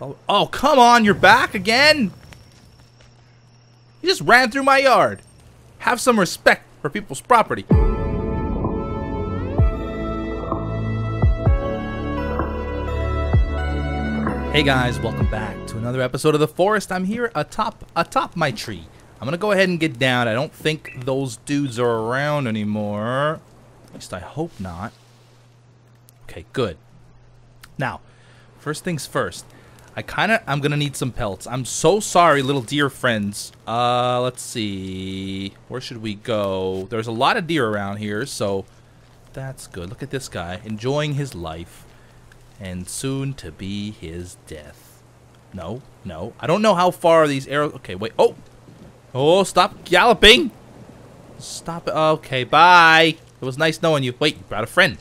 Oh, come on, you're back again? You just ran through my yard. Have some respect for people's property. Hey guys, welcome back to another episode of The Forest. I'm here atop my tree. I'm gonna go ahead and get down. I don't think those dudes are around anymore. At least I hope not. Okay, good. Now, first things first. I'm gonna need some pelts. I'm so sorry, little deer friends. Let's see. Where should we go? There's a lot of deer around here, so that's good. Look at this guy, enjoying his life. And soon to be his death. No, no. I don't know how far these arrows... Okay, wait. Oh! Oh, stop galloping! Stop it. Okay, bye! It was nice knowing you. Wait, you brought a friend.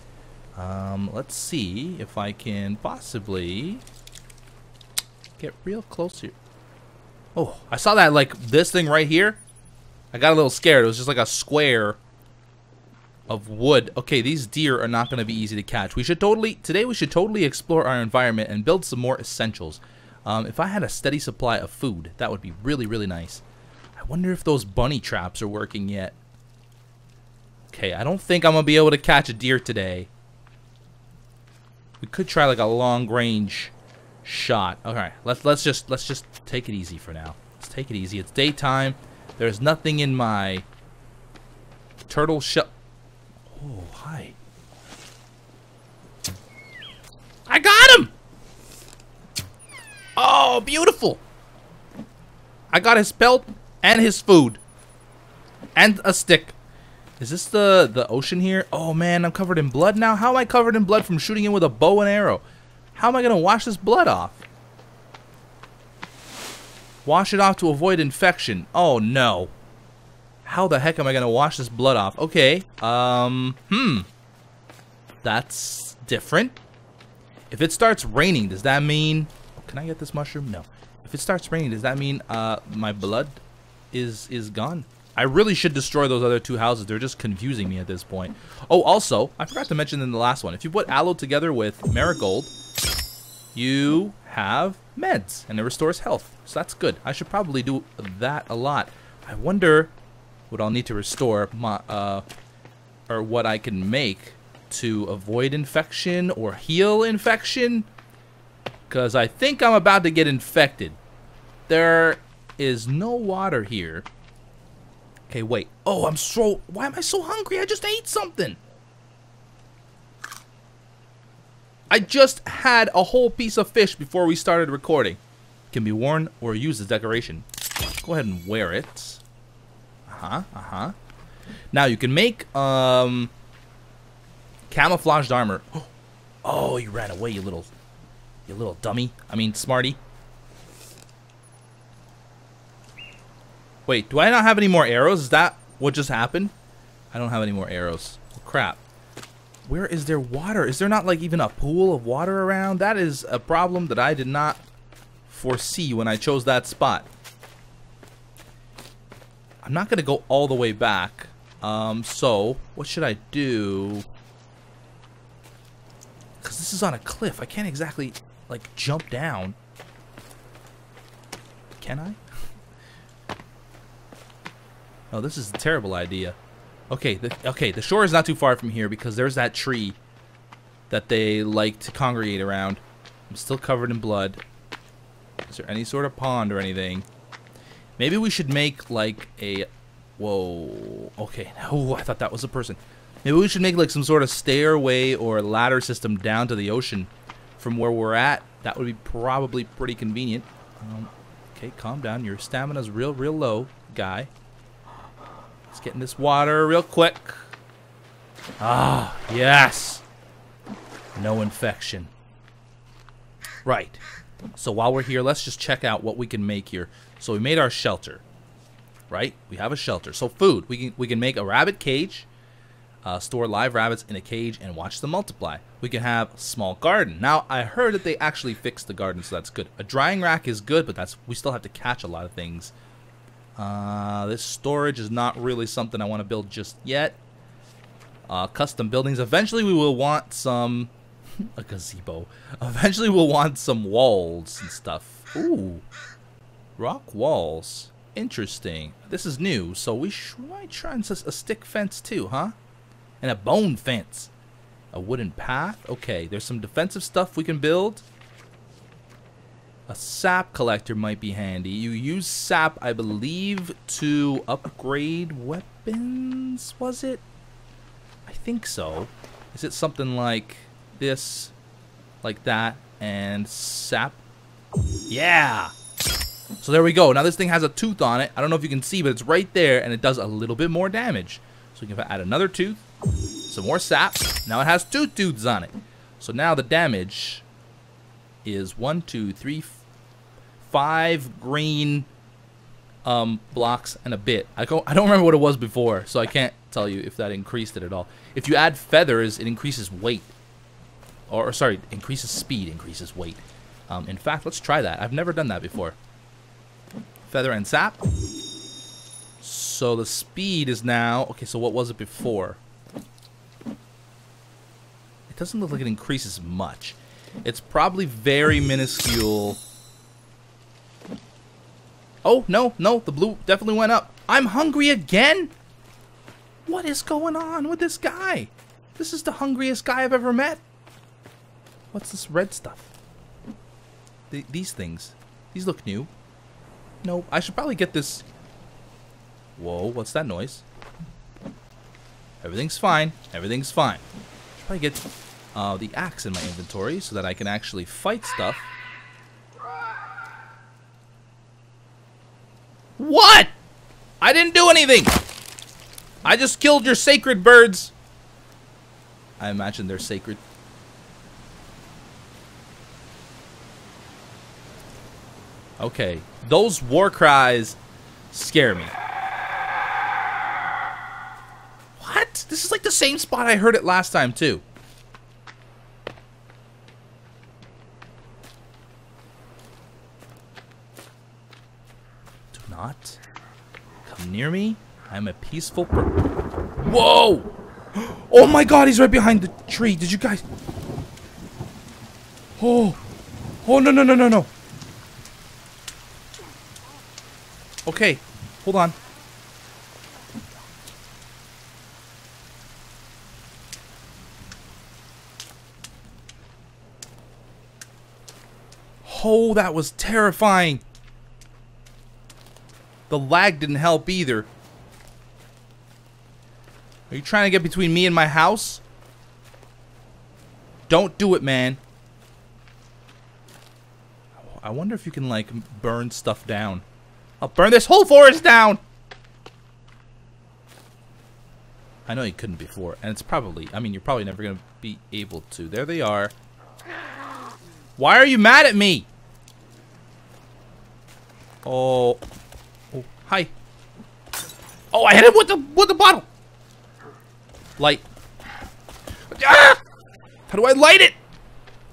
Let's see if I can possibly get real close here. Oh, I saw that, like, this thing right here. I got a little scared. It was just like a square of wood. Okay, these deer are not going to be easy to catch. Today we should totally explore our environment and build some more essentials. If I had a steady supply of food, that would be really, really nice. I wonder if those bunny traps are working yet. Okay, I don't think I'm going to be able to catch a deer today. We could try like a long range shot. All right, let's just take it easy for now. Let's take it easy. It's daytime. There's nothing in my turtle shell. Oh, hi. I got him. Oh, beautiful. I got his pelt and his food and a stick. Is this the ocean here? Oh man, I'm covered in blood now? How am I covered in blood from shooting him with a bow and arrow? How am I gonna wash this blood off? Wash it off to avoid infection. Oh no. How the heck am I gonna wash this blood off? Okay, that's different. If it starts raining, does that mean... Oh, can I get this mushroom? No. If it starts raining, does that mean my blood is gone? I really should destroy those other two houses. They're just confusing me at this point. Oh, also, I forgot to mention in the last one, if you put aloe together with marigold, you have meds, and it restores health. So that's good. I should probably do that a lot. I wonder what I'll need to restore, or what I can make to avoid infection or heal infection, because I think I'm about to get infected. There is no water here. Okay, wait. Oh, why am I so hungry? I just ate something. I just had a whole piece of fish before we started recording. Can be worn or used as decoration. Go ahead and wear it. Now you can make camouflaged armor. Oh, you ran away, you little dummy. I mean, smarty. Wait, do I not have any more arrows? Is that what just happened? I don't have any more arrows. Well, crap. Where is there water? Is there not, like, even a pool of water around? That is a problem that I did not foresee when I chose that spot. I'm not going to go all the way back. So, what should I do? Because this is on a cliff. I can't exactly, like, jump down. Can I? Oh, this is a terrible idea. Okay, the shore is not too far from here because there's that tree that they like to congregate around. I'm still covered in blood. Is there any sort of pond or anything? Maybe we should make like a... Whoa. Okay. Oh, I thought that was a person. Maybe we should make like some sort of stairway or ladder system down to the ocean from where we're at. That would be probably pretty convenient. Okay, calm down. Your stamina's real low, guy. Let's get in this water real quick. Ah, yes. No infection. Right. So while we're here, let's just check out what we can make here. So we made our shelter, right? We have a shelter. So food. We can make a rabbit cage, store live rabbits in a cage, and watch them multiply. We can have a small garden. Now, I heard that they actually fixed the garden, so that's good. A drying rack is good, but we still have to catch a lot of things. This storage is not really something I want to build just yet. Custom buildings. Eventually we will want some A gazebo. Eventually we'll want some walls and stuff. Ooh. Rock walls. Interesting. This is new, so we might try and a stick fence too, huh? And a bone fence. A wooden path. Okay, there's some defensive stuff we can build. A sap collector might be handy. You use sap, I believe, to upgrade weapons, was it? I think so. Is it something like this, like that, and sap? Yeah! So there we go. Now this thing has a tooth on it. I don't know if you can see, but it's right there, and it does a little bit more damage. So we can add another tooth, some more sap. Now it has two tooths on it. So now the damage is 5 green blocks and a bit. I don't remember what it was before, so I can't tell you if that increased it at all. If you add feathers, it increases weight. Or sorry, increases speed, increases weight. In fact, let's try that. I've never done that before. Feather and sap. So the speed is now... Okay, so what was it before? It doesn't look like it increases much. It's probably very minuscule. Oh, no, no, the blue definitely went up. I'm hungry again? What is going on with this guy? This is the hungriest guy I've ever met. What's this red stuff? These things. These look new. No, I should probably get this. Whoa, what's that noise? Everything's fine. Everything's fine. I should probably get... the axe in my inventory so that I can actually fight stuff. What? I didn't do anything! I just killed your sacred birds. I imagine they're sacred. Okay, those war cries scare me. What? This is like the same spot I heard it last time too. Not come near me. I'm a peaceful Whoa! Oh my god, he's right behind the tree. Did you guys... Oh. Oh, no, no, no, no, no. Okay. Hold on. Oh, that was terrifying. The lag didn't help either. Are you trying to get between me and my house? Don't do it, man. I wonder if you can, like, burn stuff down. I'll burn this whole forest down! I know you couldn't before, and it's probably... I mean, you're probably never gonna be able to. There they are. Why are you mad at me? Oh... Hi. Oh, I hit him with the bottle. Light. Ah! How do I light it?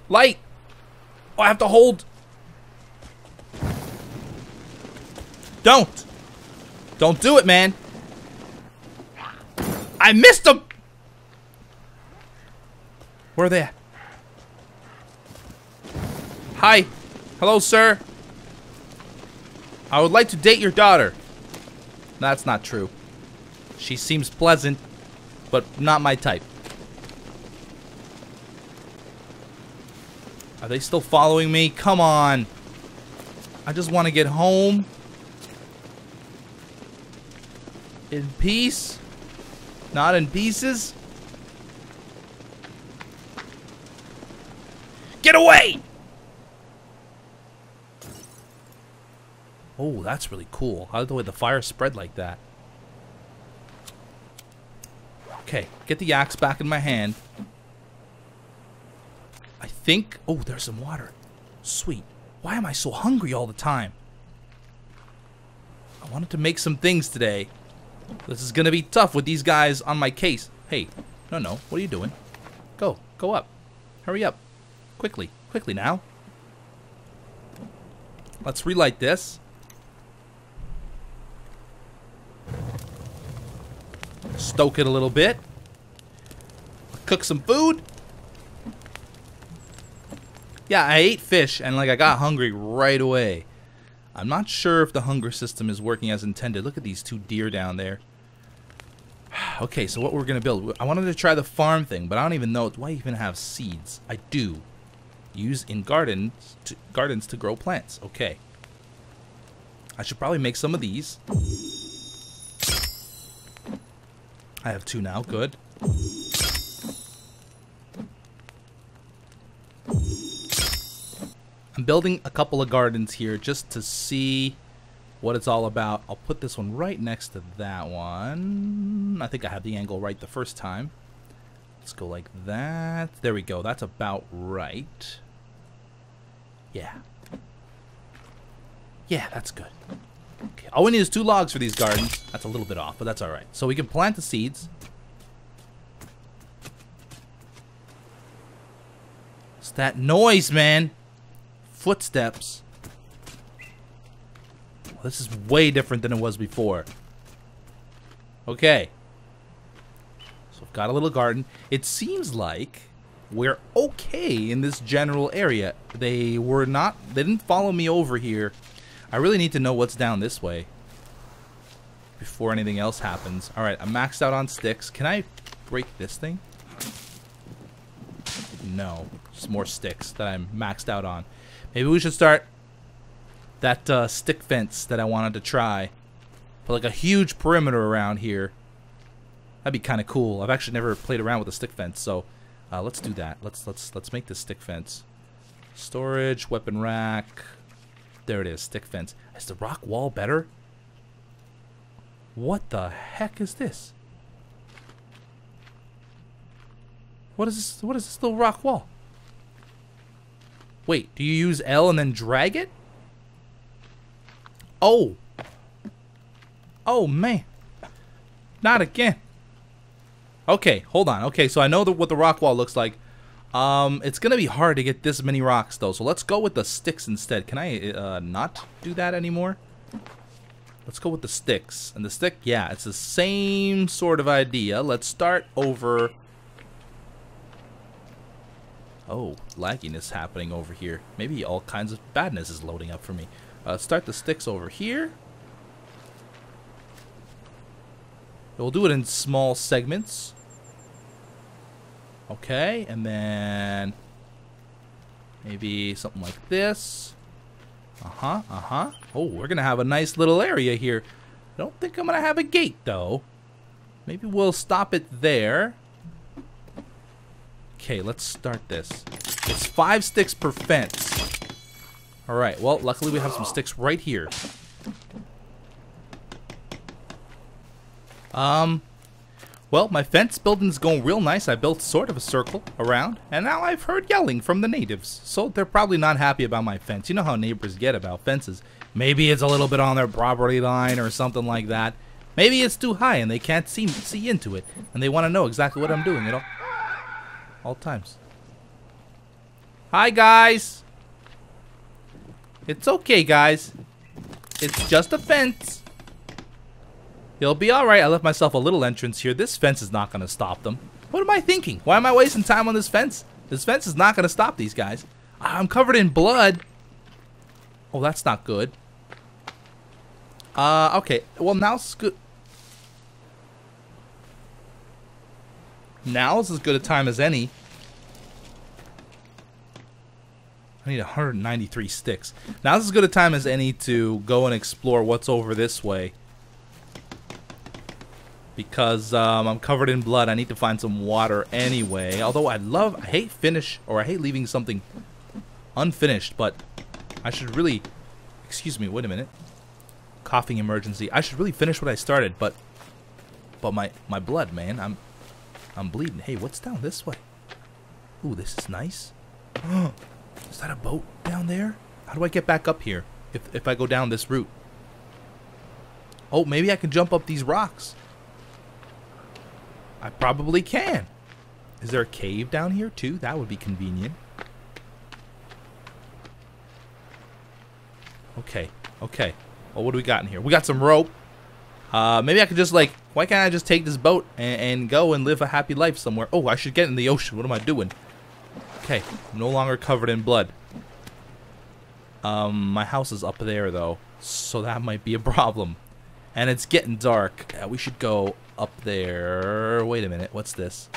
Light. Oh, I have to hold. Don't. Don't do it, man. I missed him. Where are they at? Hi. Hello, sir. I would like to date your daughter. That's not true. She seems pleasant, but not my type. Are they still following me? Come on. I just want to get home. In peace. Not in pieces. Get away! Oh, that's really cool. I like the way the fire spread like that. Okay, get the axe back in my hand. I think... Oh, there's some water. Sweet. Why am I so hungry all the time? I wanted to make some things today. This is gonna be tough with these guys on my case. Hey, no, no. What are you doing? Go. Go up. Hurry up. Quickly. Quickly now. Let's relight this. Stoke it a little bit. Cook some food. Yeah, I ate fish and like I got hungry right away. I'm not sure if the hunger system is working as intended. Look at these two deer down there. Okay, so what we're gonna build. I wanted to try the farm thing, but I don't even know. Do I even have seeds? I do. Use in gardens to grow plants. Okay. I should probably make some of these. I have two now. Good. I'm building a couple of gardens here just to see what it's all about. I'll put this one right next to that one. I think I had the angle right the first time. Let's go like that. There we go. That's about right. Yeah. Yeah, that's good. Okay. All we need is 2 logs for these gardens. That's a little bit off, but that's all right. So we can plant the seeds. It's that noise, man. Footsteps. Well, this is way different than it was before. Okay. So I've got a little garden. It seems like we're okay in this general area. They didn't follow me over here. I really need to know what's down this way before anything else happens. All right, I'm maxed out on sticks. Can I break this thing? No, just more sticks that I'm maxed out on. Maybe we should start that stick fence that I wanted to try. Put like a huge perimeter around here. That'd be kind of cool. I've actually never played around with a stick fence, so let's do that. Let's make this stick fence. Storage, weapon rack. There it is, stick fence. Is the rock wall better? What the heck is this? What is this? What is this little rock wall? Wait, do you use L and then drag it? Oh. Oh, man. Not again. Okay, hold on. Okay, so I know what the rock wall looks like. It's going to be hard to get this many rocks, though. So let's go with the sticks instead. Can I not do that anymore? Let's go with the sticks. And the stick, yeah, it's the same sort of idea. Let's start over... Oh, lagginess happening over here. Maybe all kinds of badness is loading up for me. Start the sticks over here. We'll do it in small segments. Okay, and then maybe something like this. Uh-huh, uh-huh. Oh, we're going to have a nice little area here. I don't think I'm going to have a gate, though. Maybe we'll stop it there. Okay, let's start this. It's 5 sticks per fence. All right, well, luckily we have some sticks right here. Well, my fence building's going real nice. I built sort of a circle around, and now I've heard yelling from the natives. So they're probably not happy about my fence. You know how neighbors get about fences. Maybe it's a little bit on their property line or something like that. Maybe it's too high and they can't see into it, and they want to know exactly what I'm doing, you know? All times. Hi, guys. It's okay, guys. It's just a fence. It'll be all right. I left myself a little entrance here. This fence is not going to stop them. What am I thinking? Why am I wasting time on this fence? This fence is not going to stop these guys. I'm covered in blood. Oh, that's not good. Okay. Well, now it's good. Now's as good a time as any. I need 193 sticks. Now's as good a time as any to go and explore what's over this way. Because I'm covered in blood. I need to find some water anyway. Although I hate leaving something unfinished, but I should really... Excuse me, wait a minute. Coughing emergency. I should really finish what I started, but my blood, man, I'm bleeding. Hey, what's down this way? Ooh, this is nice. Is that a boat down there? How do I get back up here if I go down this route? Oh, maybe I can jump up these rocks. I probably can. Is there a cave down here too? That would be convenient. Okay, okay. Well, what do we got in here? We got some rope. Maybe I could just like... Why can't I just take this boat and go and live a happy life somewhere? Oh, I should get in the ocean. What am I doing? Okay, I'm no longer covered in blood. My house is up there, though, so that might be a problem. And it's getting dark. We should go up there. Wait a minute. What's this?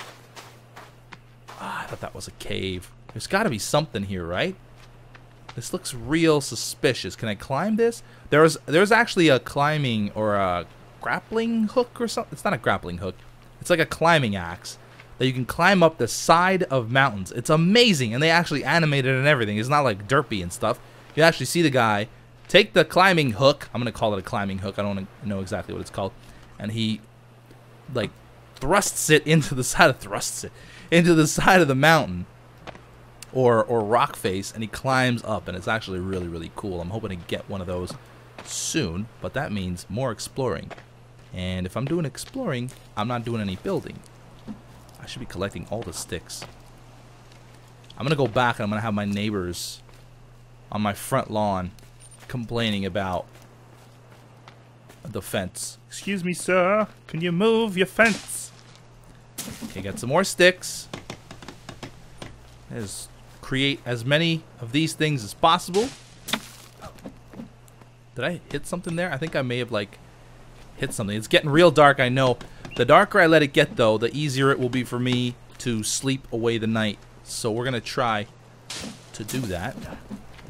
Ah, I thought that was a cave. There's got to be something here, right? This looks real suspicious. Can I climb this? There's actually a climbing or a grappling hook or something. It's not a grappling hook. It's like a climbing axe that you can climb up the side of mountains. It's amazing, and they actually animated it and everything. It's not like derpy and stuff. You actually see the guy take the climbing hook. I'm going to call it a climbing hook. I don't know exactly what it's called. And he like thrusts it into the side of the mountain. Or rock face, and he climbs up, and it's actually really, really cool. I'm hoping to get one of those soon, but that means more exploring. And if I'm doing exploring, I'm not doing any building. I should be collecting all the sticks. I'm going to go back, and I'm going to have my neighbors on my front lawn complaining about the fence. Excuse me, sir. Can you move your fence? Okay, got some more sticks. There's... create as many of these things as possible. Did I hit something there? I think I may have like hit something. It's getting real dark, I know. The darker I let it get though, the easier it will be for me to sleep away the night. So we're gonna try to do that.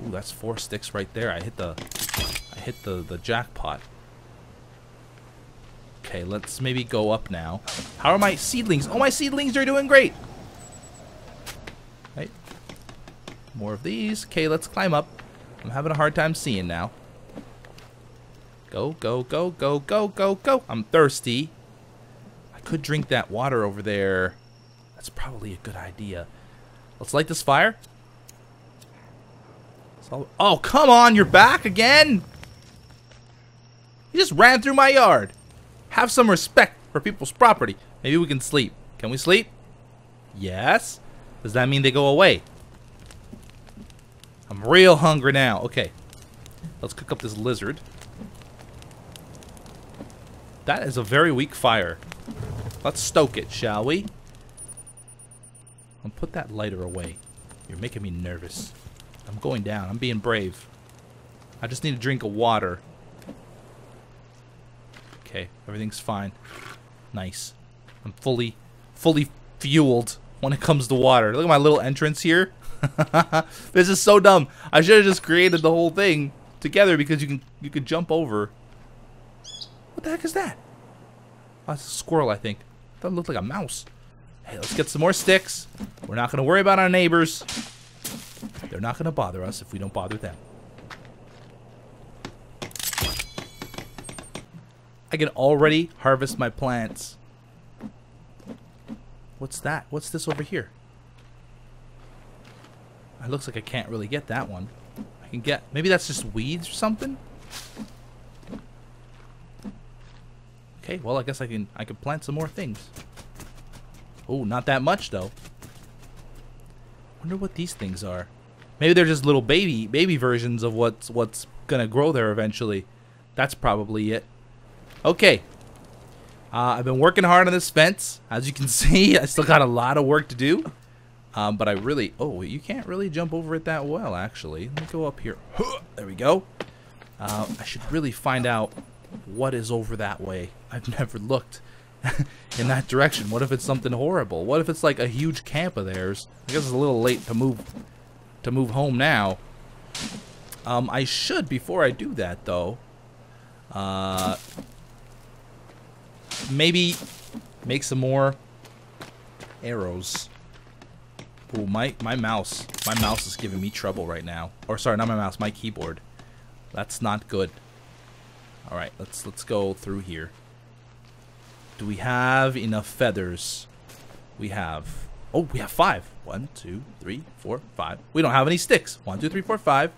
Ooh, that's 4 sticks right there. I hit the jackpot. Okay, let's maybe go up now. How are my seedlings? Oh, my seedlings are doing great. More of these. Okay, let's climb up. I'm having a hard time seeing now. Go, go, go, go, go, go, go. I'm thirsty. I could drink that water over there. That's probably a good idea. Let's light this fire. Oh, come on. You're back again? You just ran through my yard. Have some respect for people's property. Maybe we can sleep. Can we sleep? Yes. Does that mean they go away? I'm real hungry now. Okay. Let's cook up this lizard. That is a very weak fire. Let's stoke it, shall we? I'll put that lighter away. You're making me nervous. I'm going down. I'm being brave. I just need a drink of water. Okay. Everything's fine. Nice. I'm fully fueled when it comes to water. Look at my little entrance here. This is so dumb. I should have just created the whole thing together because you could jump over. What the heck is that? Oh, it's a squirrel, I think. That looked like a mouse. Hey, let's get some more sticks. We're not going to worry about our neighbors. They're not going to bother us if we don't bother them. I can already harvest my plants. What's that? What's this over here? It looks like I can't really get that one. I can get... maybe that's just weeds or something? Okay, well, I guess I can plant some more things. Oh, not that much, though. Wonder what these things are. Maybe they're just little baby versions of what's gonna grow there eventually. That's probably it. Okay. I've been working hard on this fence. As you can see, I still got a lot of work to do. But I really... oh, you can't really jump over it that well, actually. Let me go up here. There we go. I should really find out what is over that way. I've never looked in that direction. What if it's something horrible? What if it's like a huge camp of theirs? I guess it's a little late to move home now. I should, before I do that, though, maybe make some more arrows. Oh, my mouse is giving me trouble right now. Or sorry, not my mouse, my keyboard. That's not good. All right, let's go through here. Do we have enough feathers? We have... oh, we have 5. 1, 2, 3, 4, 5. We don't have any sticks. 1, 2, 3, 4, 5.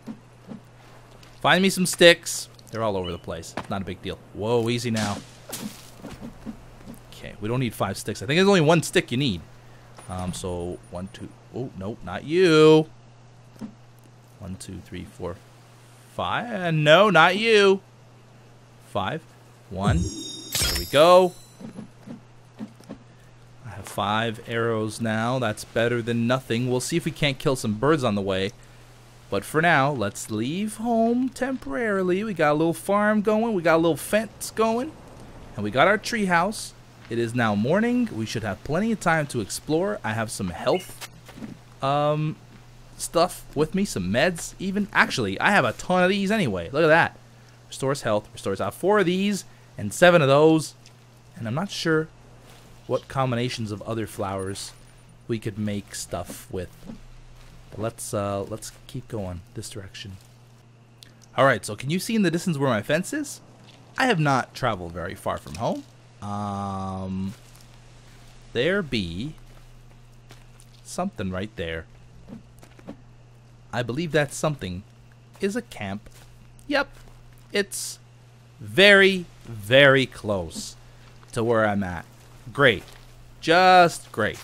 Find me some sticks. They're all over the place. It's not a big deal. Whoa, easy now. Okay, we don't need 5 sticks. I think there's only 1 stick you need. So 1, 2, oh, nope, not you. 1, 2, 3, 4, 5. No, not you. 5, 1. There we go. I have 5 arrows now. That's better than nothing. We'll see if we can't kill some birds on the way. But for now, let's leave home temporarily. We got a little farm going. We got a little fence going. And we got our tree house. It is now morning. We should have plenty of time to explore. I have some health stuff with me. Some meds even. Actually, I have a ton of these anyway. Look at that. Restores health. Restores out 4 of these and 7 of those. And I'm not sure what combinations of other flowers we could make stuff with. But let's keep going this direction. Alright, so can you see in the distance where my fence is? I have not traveled very far from home. There be something right there. I believe that something is a camp. Yep, it's very, very close to where I'm at. Great. Just great.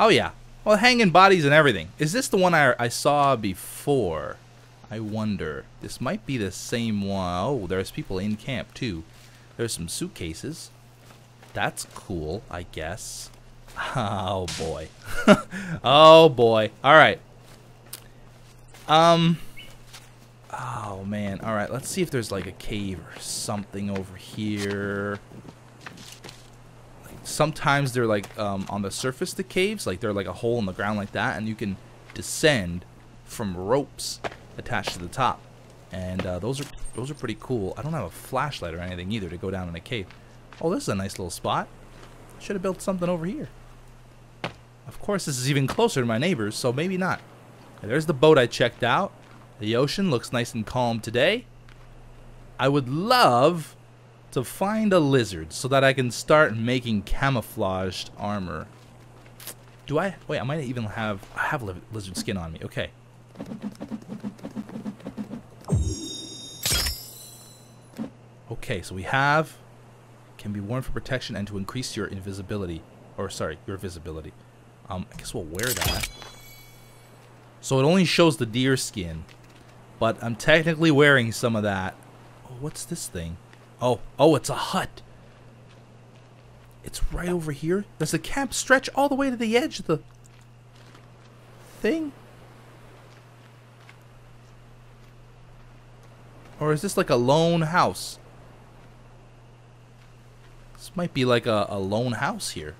Oh yeah. Well, hanging bodies and everything. Is this the one I saw before? I wonder. This might be the same one. Oh, there's people in camp too. There's some suitcases. That's cool, I guess. Oh boy. Oh boy. Alright. Oh man. Alright, let's see if there's like a cave or something over here. Sometimes they're like on the surface, the caves, like they're like a hole in the ground like that, and you can descend from ropes attached to the top, and those are pretty cool. I don't have a flashlight or anything either to go down in a cave. Oh, this is a nice little spot. Should have built something over here. Of course, this is even closer to my neighbors, so maybe not. There's the boat I checked out. The ocean looks nice and calm today. I would love to find a lizard so that I can start making camouflaged armor. Do I? Wait, I might even have... I have lizard skin on me. Okay. Okay, so we have... Can be worn for protection and to increase your invisibility. Or, sorry, your visibility. I guess we'll wear that. So it only shows the deer skin. But I'm technically wearing some of that. Oh, what's this thing? Oh, oh, it's a hut. It's right over here. Does the camp stretch all the way to the edge of the thing? Or is this like a lone house? This might be like a lone house here.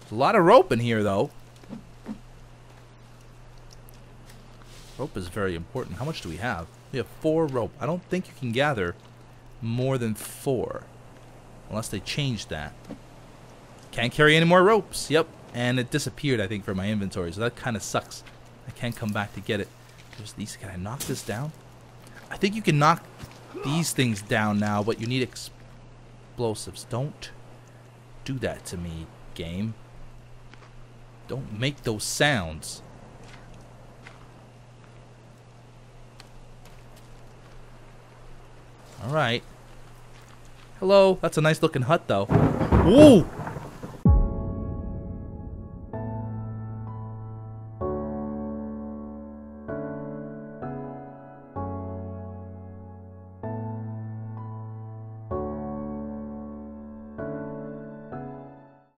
There's a lot of rope in here, though. Rope is very important. How much do we have? We have 4 rope. I don't think you can gather more than 4. Unless they changed that. Can't carry any more ropes. Yep. And it disappeared, I think, from my inventory. So that kind of sucks. I can't come back to get it. There's these. Can I knock this down? I think you can knock these things down now, but you need explosives. Don't do that to me, game. Don't make those sounds. Alright. Hello. That's a nice looking hut, though. Whoa!